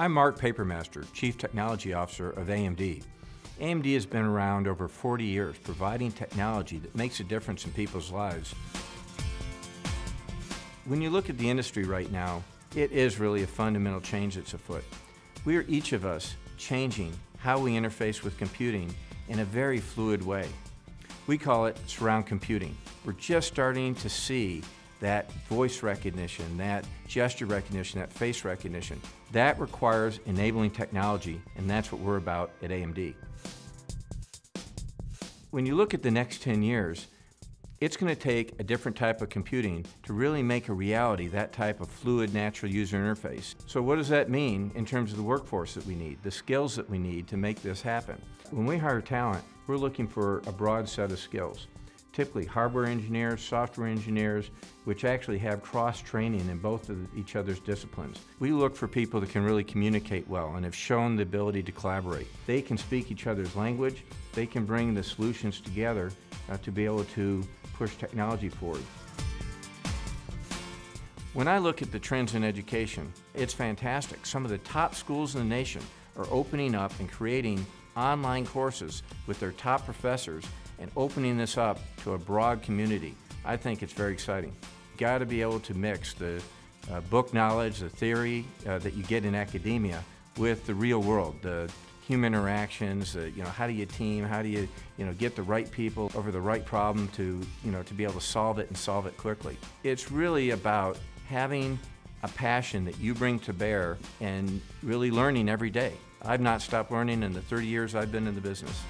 I'm Mark Papermaster, Chief Technology Officer of AMD. AMD has been around over 40 years, providing technology that makes a difference in people's lives. When you look at the industry right now, it is really a fundamental change that's afoot. We are each of us changing how we interface with computing in a very fluid way. We call it surround computing. We're just starting to see that voice recognition, that gesture recognition, that face recognition. That requires enabling technology, and that's what we're about at AMD. When you look at the next 10 years, it's going to take a different type of computing to really make a reality that type of fluid, natural user interface. So what does that mean in terms of the workforce that we need, the skills that we need to make this happen? When we hire talent, we're looking for a broad set of skills. Typically hardware engineers, software engineers, which actually have cross-training in both of each other's disciplines. We look for people that can really communicate well and have shown the ability to collaborate. They can speak each other's language, they can bring the solutions together to be able to push technology forward. When I look at the trends in education, it's fantastic. Some of the top schools in the nation are opening up and creating online courses with their top professors and opening this up to a broad community. I think it's very exciting. You've got to be able to mix the book knowledge, the theory that you get in academia with the real world, the human interactions, how do you team, how do you, get the right people over the right problem to, to be able to solve it and solve it quickly. It's really about having a passion that you bring to bear and really learning every day. I've not stopped learning in the 30 years I've been in the business.